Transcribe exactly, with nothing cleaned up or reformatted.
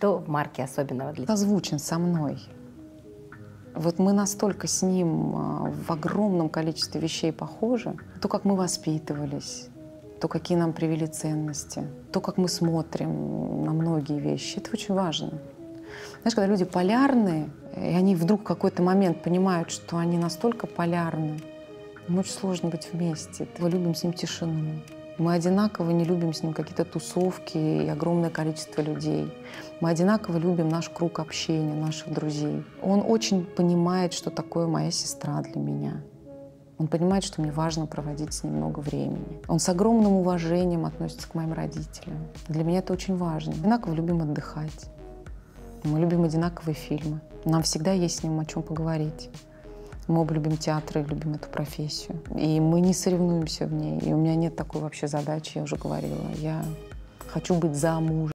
Что в Марке особенного для тебя? Созвучен со мной. Вот мы настолько с ним в огромном количестве вещей похожи. То, как мы воспитывались, то, какие нам привели ценности, то, как мы смотрим на многие вещи. Это очень важно. Знаешь, когда люди полярные, и они вдруг в какой-то момент понимают, что они настолько полярны, им очень сложно быть вместе. Мы любим с ним тишину. Мы одинаково не любим с ним какие-то тусовки и огромное количество людей. Мы одинаково любим наш круг общения, наших друзей. Он очень понимает, что такое моя сестра для меня. Он понимает, что мне важно проводить с ним много времени. Он с огромным уважением относится к моим родителям. Для меня это очень важно. Одинаково любим отдыхать. Мы любим одинаковые фильмы. Нам всегда есть с ним о чем поговорить. Мы оба любим театр и любим эту профессию. И мы не соревнуемся в ней. И у меня нет такой вообще задачи, я уже говорила. Я хочу быть за мужем.